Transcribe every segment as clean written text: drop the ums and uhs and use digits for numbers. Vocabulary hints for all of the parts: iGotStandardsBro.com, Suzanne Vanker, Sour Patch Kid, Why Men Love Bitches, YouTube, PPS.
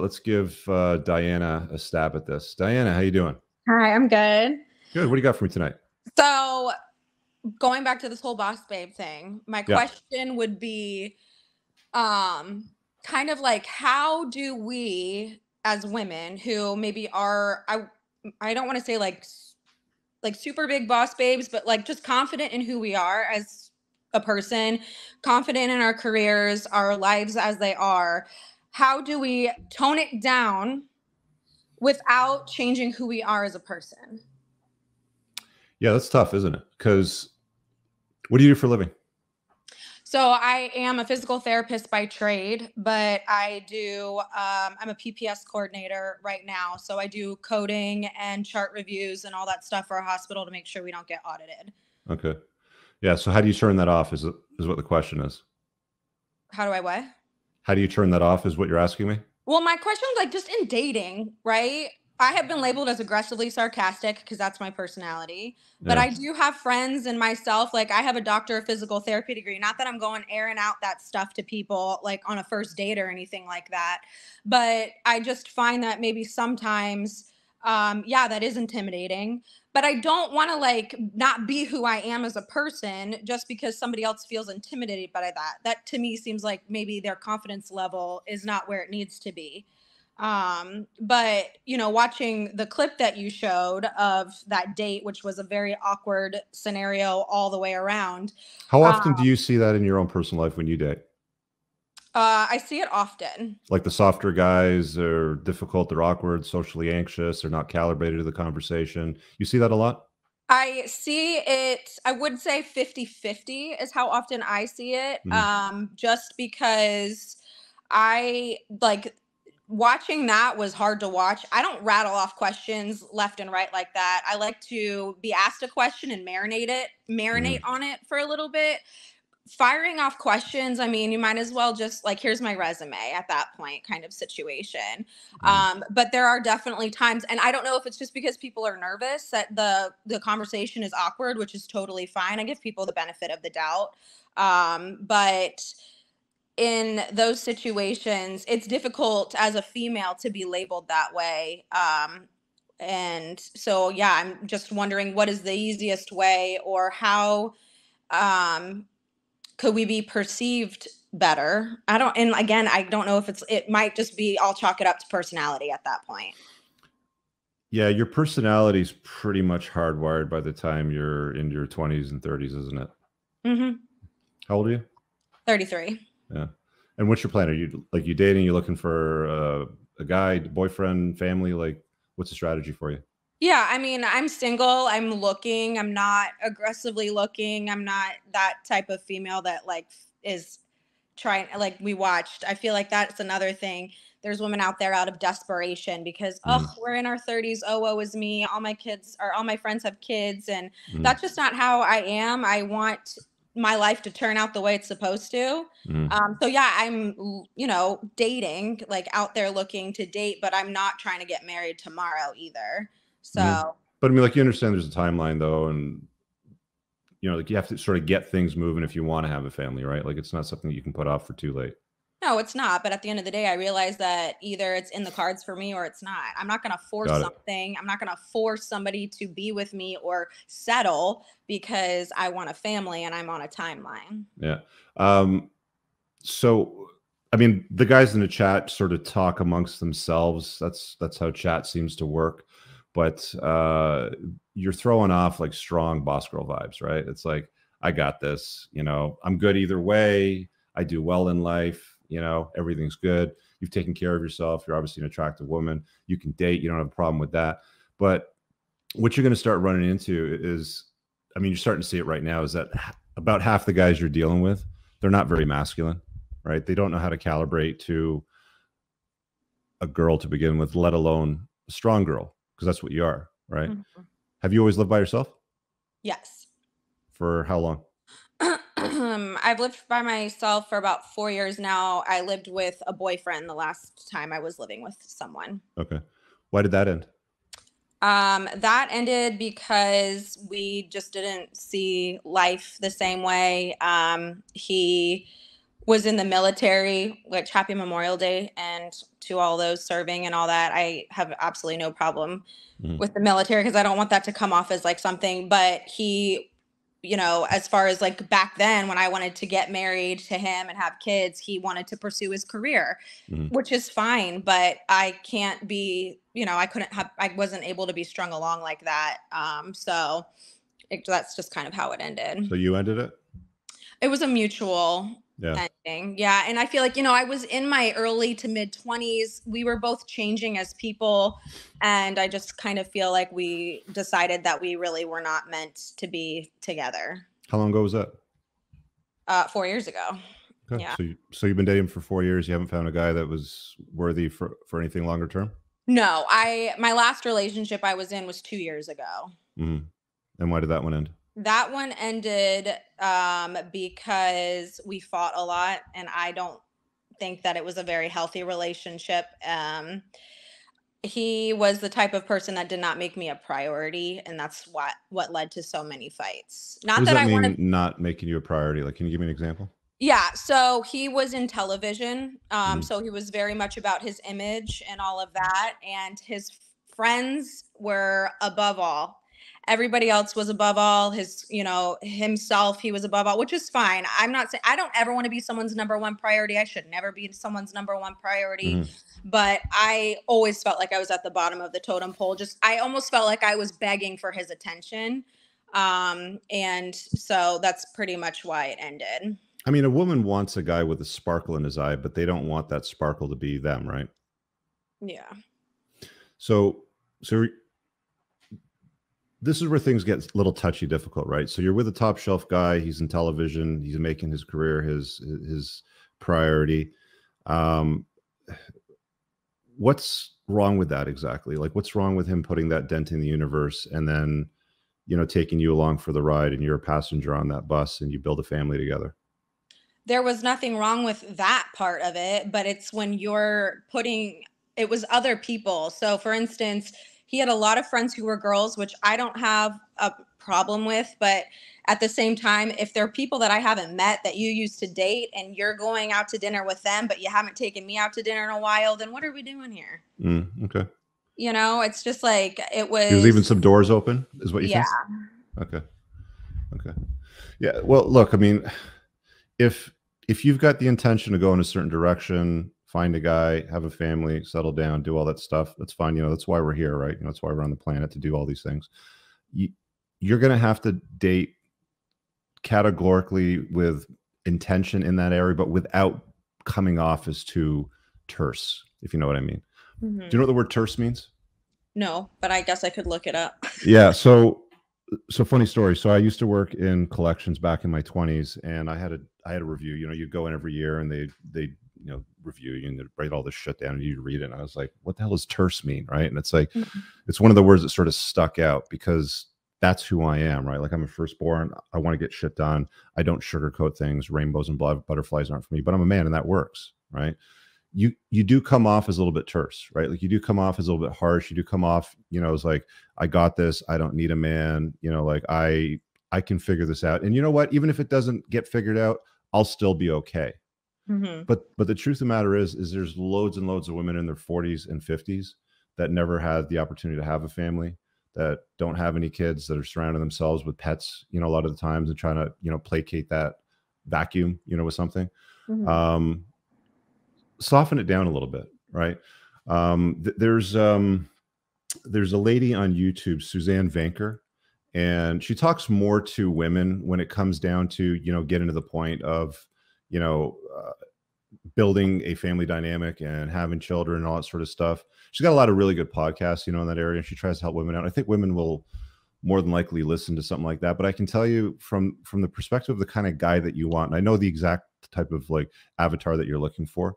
Let's give Diana a stab at this. Diana, how you doing? Hi, I'm good. Good. What do you got for me tonight? So going back to this whole boss babe thing, my question would be kind of like, how do we as women who maybe are, I don't want to say like super big boss babes, but like just confident in who we are as a person, confident in our careers, our lives as they are, how do we tone it down without changing who we are as a person? Yeah, that's tough, isn't it? Because what do you do for a living? So I am a physical therapist by trade, but I do, I'm a PPS coordinator right now. So I do coding and chart reviews and all that stuff for a hospital to make sure we don't get audited. Okay. Yeah. So how do you turn that off is what the question is. How do I what? How do you turn that off is what you're asking me? Well, my question was like just in dating, right? I have been labeled as aggressively sarcastic because that's my personality. But I do have friends and myself. Like I have a doctor of physical therapy degree. Not that I'm going airing out that stuff to people like on a first date or anything like that. But I just find that maybe sometimes, yeah, that is intimidating. But I don't want to like not be who I am as a person just because somebody else feels intimidated by that. That to me seems like maybe their confidence level is not where it needs to be. But you know, watching the clip that you showed of that date, which was a very awkward scenario all the way around. How often do you see that in your own personal life when you date? I see it often. Like the softer guys are difficult, they're awkward, socially anxious, they're not calibrated to the conversation. You see that a lot? I see it, I would say 50-50 is how often I see it. Just because I like watching that was hard to watch. I don't rattle off questions left and right like that. I like to be asked a question and marinate on it for a little bit. Firing off questions, I mean, you might as well just like, here's my resume at that point kind of situation. But there are definitely times, and I don't know if it's just because people are nervous that the conversation is awkward, which is totally fine. I give people the benefit of the doubt. But in those situations, it's difficult as a female to be labeled that way. And so, yeah, I'm just wondering what is the easiest way or how, could we be perceived better? I don't, and again, I don't know if it's, it might just be, I'll chalk it up to personality at that point. Yeah. Your personality's pretty much hardwired by the time you're in your 20s and 30s, isn't it? How old are you? 33. Yeah. And what's your plan? Are you like, you dating, you're looking for a guy, boyfriend, family? Like what's the strategy for you? Yeah, I mean, I'm single, I'm looking, I'm not aggressively looking, I'm not that type of female that like is trying, like we watched. I feel like that's another thing. There's women out there out of desperation because, oh, we're in our 30s, oh is me, all my kids, or all my friends have kids, and that's just not how I am. I want my life to turn out the way it's supposed to. So yeah, I'm, you know, dating, like out there looking to date, but I'm not trying to get married tomorrow either. So, but I mean, like you understand there's a timeline though. And you know, like you have to sort of get things moving if you want to have a family, right? Like it's not something that you can put off for too late. No, it's not. But at the end of the day, I realize that either it's in the cards for me or it's not. I'm not going to force something. I'm not going to force somebody to be with me or settle because I want a family and I'm on a timeline. Yeah. So, I mean, the guys in the chat sort of talk amongst themselves. That's how chat seems to work. But you're throwing off like strong boss girl vibes, right? It's like, I got this, you know, I'm good either way. I do well in life, you know, everything's good. You've taken care of yourself. You're obviously an attractive woman. You can date. You don't have a problem with that. But what you're going to start running into is, I mean, you're starting to see it right now, is that about half the guys you're dealing with, they're not very masculine, right? They don't know how to calibrate to a girl to begin with, let alone a strong girl. Because that's what you are, right? Have you always lived by yourself? Yes. For how long? I've lived by myself for about 4 years now. I lived with a boyfriend the last time I was living with someone. Okay. Why did that end? That ended because we just didn't see life the same way. He was in the military, which happy Memorial Day and to all those serving and all that. I have absolutely no problem with the military because I don't want that to come off as like something. But he, you know, as far as like back then when I wanted to get married to him and have kids, he wanted to pursue his career, which is fine. But I can't be, you know, I wasn't able to be strung along like that. So that's just kind of how it ended. So you ended it? It was a mutual ending. Yeah. And I feel like, you know, I was in my early to mid 20s. We were both changing as people. And I just kind of feel like we decided that we really were not meant to be together. How long ago was that? 4 years ago. Okay. Yeah. So you've been dating for 4 years. You haven't found a guy that was worthy for anything longer term? No, my last relationship I was in was 2 years ago. Mm-hmm. And why did that one end? That one ended because we fought a lot, and I don't think that it was a very healthy relationship. He was the type of person that did not make me a priority, and that's what led to so many fights. Not that I want not making you a priority. Like, can you give me an example? Yeah, so he was in television, so he was very much about his image and all of that, and his friends were above all. Everybody else was above all. His, you know, himself, he was above all, which is fine. I'm not saying I don't ever want to be someone's number one priority. I should never be someone's number one priority. But I always felt like I was at the bottom of the totem pole. I almost felt like I was begging for his attention. And so that's pretty much why it ended. I mean, a woman wants a guy with a sparkle in his eye, but they don't want that sparkle to be them, right? Yeah. So this is where things get a little touchy, difficult, right? So you're with a top shelf guy. He's in television. He's making his career his priority. What's wrong with that exactly? Like, what's wrong with him putting that dent in the universe and then, you know, taking you along for the ride, and you're a passenger on that bus and you build a family together? There was nothing wrong with that part of it, but it's when you're putting – it was other people. So, for instance – he had a lot of friends who were girls, which I don't have a problem with. But at the same time, if there are people that I haven't met that you used to date and you're going out to dinner with them, but you haven't taken me out to dinner in a while, then what are we doing here? Okay. You know, it's just like it was. He was leaving some doors open is what you think? Yeah. Okay. Okay. Yeah. Well, look, I mean, if you've got the intention to go in a certain direction, find a guy, have a family, settle down, do all that stuff. That's fine. You know, that's why we're here, right? You know, that's why we're on the planet, to do all these things. You're going to have to date categorically with intention in that area, but without coming off as too terse, if you know what I mean. Do you know what the word terse means? No, but I guess I could look it up. Yeah. So funny story. So I used to work in collections back in my 20s, and I had a review. You know, you'd go in every year and they'd you know, review you and write all this shit down and you read it. And I was like, what the hell does terse mean? Right. And it's like, it's one of the words that sort of stuck out because that's who I am. Right. Like, I'm a firstborn. I want to get shit done. I don't sugarcoat things. Rainbows and butterflies aren't for me, but I'm a man and that works. Right. You do come off as a little bit terse, right? Like, you do come off as a little bit harsh. You do come off, you know, it's like, I got this. I don't need a man. You know, like I can figure this out. And you know what, even if it doesn't get figured out, I'll still be okay. But the truth of the matter is there's loads and loads of women in their 40s and 50s that never had the opportunity to have a family, that don't have any kids, that are surrounding themselves with pets, you know, a lot of the times, and trying to, you know, placate that vacuum, you know, with something. Soften it down a little bit, right? There's a lady on YouTube, Suzanne Vanker, and she talks more to women when it comes down to, you know, getting to the point of, you know, building a family dynamic and having children and all that sort of stuff. She's got a lot of really good podcasts, you know, in that area. She tries to help women out. I think women will more than likely listen to something like that. But I can tell you from the perspective of the kind of guy that you want, and I know the exact type of like avatar that you're looking for,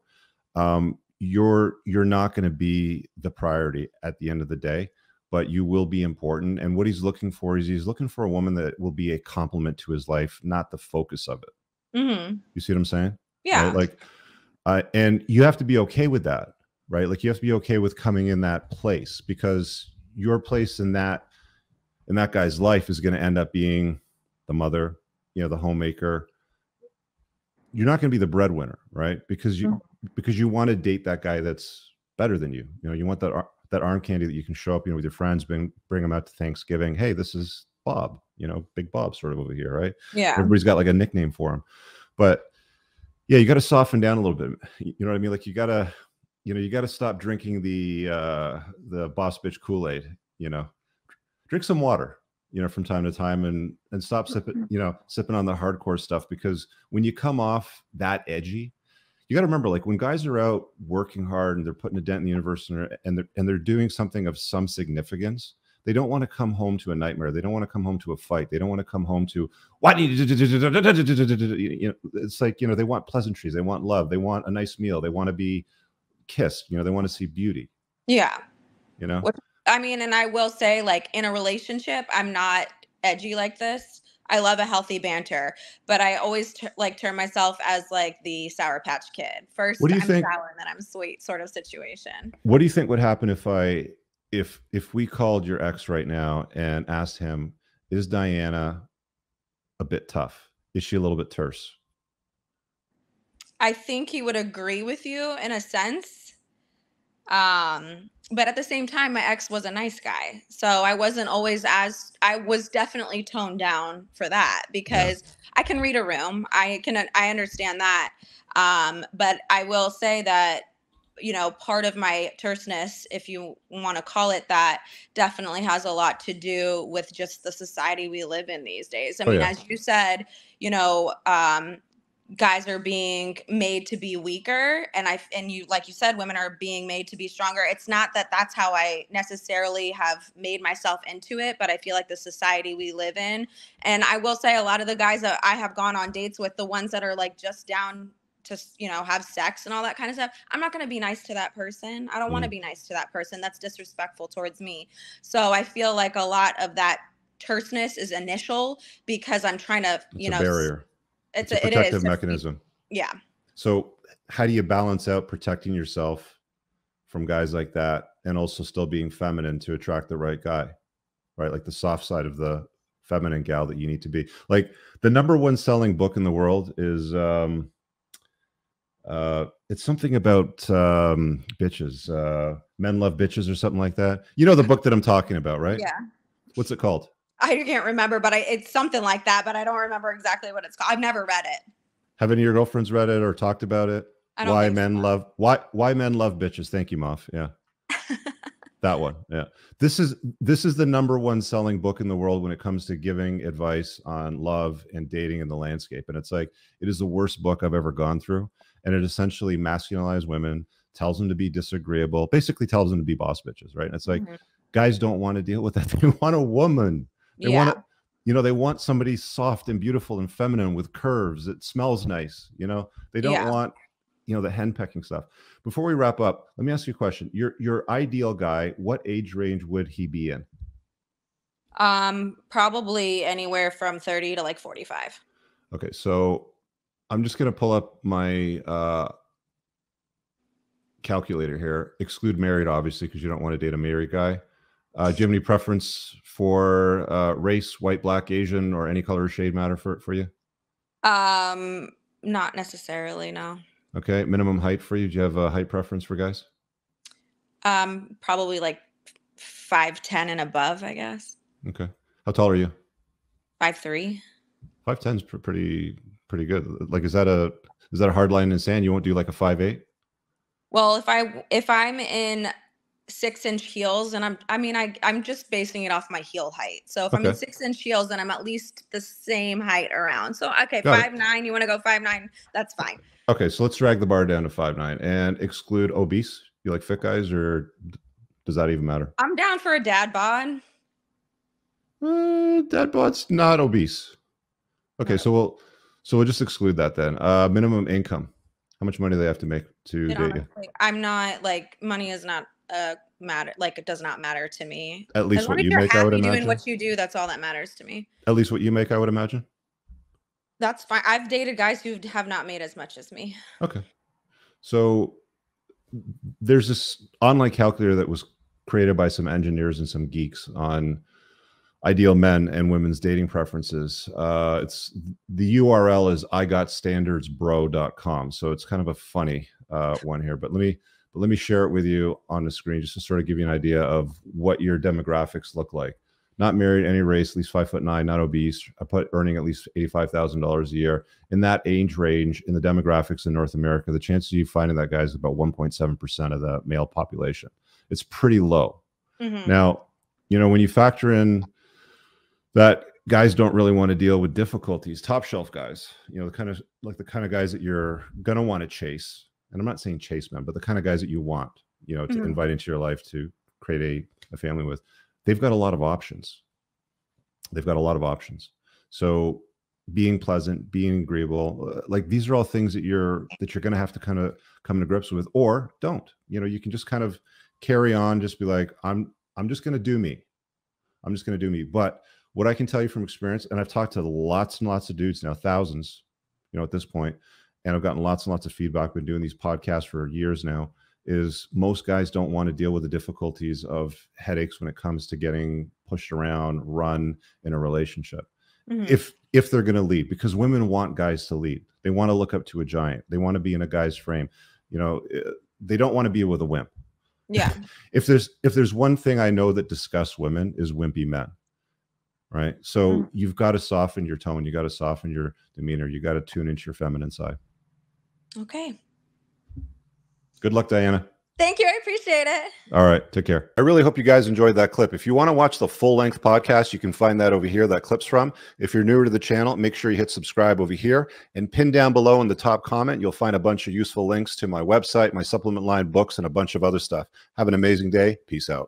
you're not going to be the priority at the end of the day, but you will be important. And what he's looking for is he's looking for a woman that will be a complement to his life, not the focus of it. You see what I'm saying? Yeah. Right? Like, and you have to be okay with that, right? Like, you have to be okay with coming in that place, because your place in that guy's life is going to end up being the mother, you know, the homemaker, you're not going to be the breadwinner, right? Because you want to date that guy that's better than you. You know, you want that arm candy that you can show up, you know, with your friends, bring them out to Thanksgiving. Hey, this is Bob, you know, Big Bob sort of over here, right? Yeah. Everybody's got like a nickname for him. But yeah, you got to soften down a little bit. You know what I mean? Like you got to stop drinking the boss bitch Kool-Aid, you know, drink some water, you know, from time to time, and stop sipping on the hardcore stuff, because when you come off that edgy, you got to remember, like, when guys are out working hard and they're putting a dent in the universe, and they're doing something of some significance, they don't want to come home to a nightmare. They don't want to come home to a fight. They don't want to come home to, why do you know, it's like, you know, they want pleasantries. They want love. They want a nice meal. They want to be kissed. You know, they want to see beauty. Yeah. You know, I mean, and I will say, like, in a relationship, I'm not edgy like this. I love a healthy banter, but I always term myself as like the Sour Patch Kid. First, I'm sour and then I'm sweet sort of situation. What do you think would happen if we called your ex right now and asked him, is Diana a bit tough? Is she a little bit terse? I think he would agree with you in a sense. But at the same time, my ex was a nice guy. So I wasn't always as, I was definitely toned down for that, because I can read a room. I understand that. But I will say that, you know, part of my terseness, if you want to call it that, definitely has a lot to do with just the society we live in these days. I mean, as you said, you know, guys are being made to be weaker, and you, like you said, women are being made to be stronger. It's not that that's how I necessarily have made myself into it, but I feel like the society we live in, and I will say a lot of the guys that I have gone on dates with, the ones that are like just down to, you know, have sex and all that kind of stuff, I'm not going to be nice to that person. I don't want to be nice to that person. That's disrespectful towards me. So I feel like a lot of that terseness is initial because I'm trying to, it's a barrier. It's a protective mechanism. Yeah. So how do you balance out protecting yourself from guys like that and also still being feminine to attract the right guy, right? Like the soft side of the feminine gal that you need to be. Like the #1 selling book in the world is, it's something about bitches, Men Love Bitches or something like that. You know the book that I'm talking about, right? Yeah. What's it called? I can't remember, but it's something like that, but I don't remember exactly what it's called. I've never read it. Have any of your girlfriends read it or talked about it? Why Men Love Bitches. Thank you, Moff. Yeah. That one. Yeah. This is the #1 selling book in the world when it comes to giving advice on love and dating in the landscape. And it's like, it is the worst book I've ever gone through. And it essentially masculinizes women, tells them to be disagreeable, basically tells them to be boss bitches, right? And it's like, guys don't want to deal with that. They want a woman. They want, you know, they want somebody soft and beautiful and feminine with curves that smells nice. You know, they don't want, you know, the henpecking stuff. Before we wrap up, let me ask you a question. Your ideal guy, what age range would he be in? Probably anywhere from 30 to like 45. Okay, so I'm just gonna pull up my calculator here. Exclude married, obviously, because you don't want to date a married guy. Do you have any preference for race, white, black, Asian, or any color or shade matter for you? Not necessarily, no. Okay. Minimum height for you. Do you have a height preference for guys? Probably like 5'10" and above, I guess. Okay. How tall are you? 5'3". 5'10" is pretty good. Like, is that a hard line in the sand? You won't do like a 5'8"? Well, if I'm in 6-inch heels, and I'm just basing it off my heel height. So if I'm in 6-inch heels, then I'm at least the same height around. So okay, 5'9", you want to go 5'9", that's fine. Okay, so let's drag the bar down to 5'9" and exclude obese. You like fit guys, or does that even matter? I'm down for a dad bod. Dad bod's not obese. Okay, no. so we'll just exclude that then. Minimum income. How much money do they have to make to date you? I'm not, like, money is not matter, like, it does not matter to me. At least what you make, I would imagine. Doing what you do, that's all that matters to me. At least what you make, I would imagine. That's fine. I've dated guys who have not made as much as me. Okay. So there's this online calculator that was created by some engineers and some geeks on ideal men and women's dating preferences. It's the URL is iGotStandardsBro.com. So it's kind of a funny one here, but let me share it with you on the screen just to sort of give you an idea of what your demographics look like. Not married, any race, at least 5'9", not obese, earning at least $85,000 a year. In that age range, in the demographics in North America, the chances of you finding that guy is about 1.7% of the male population. It's pretty low. Mm-hmm. Now, you know, when you factor in that guys don't really want to deal with difficulties, top shelf guys, you know, the kind of guys that you're going to want to chase. And I'm not saying chase men, but the kind of guys that you want, you know, to mm-hmm. invite into your life to create a family with. They've got a lot of options. They've got a lot of options. So being pleasant, being agreeable, like these are all things that you're going to have to kind of come to grips with, or don't. You know, you can just kind of carry on, just be like, I'm just going to do me. I'm just going to do me. But what I can tell you from experience, and I've talked to lots and lots of dudes now, thousands, you know, at this point, and I've gotten lots and lots of feedback. I've been doing these podcasts for years now. Is most guys don't want to deal with the difficulties of headaches when it comes to getting pushed around, run in a relationship. Mm-hmm. If they're going to lead, because women want guys to lead. They want to look up to a giant. They want to be in a guy's frame. You know, they don't want to be with a wimp. Yeah. If there's one thing I know that disgusts women is wimpy men. Right. So mm-hmm. you've got to soften your tone. You got to soften your demeanor. You got to tune into your feminine side. Okay. Good luck, Diana. Thank you. I appreciate it. All right. Take care. I really hope you guys enjoyed that clip. If you want to watch the full-length podcast, you can find that over here, that clip's from. If you're newer to the channel, make sure you hit subscribe over here. And pinned down below in the top comment, you'll find a bunch of useful links to my website, my supplement line, books, and a bunch of other stuff. Have an amazing day. Peace out.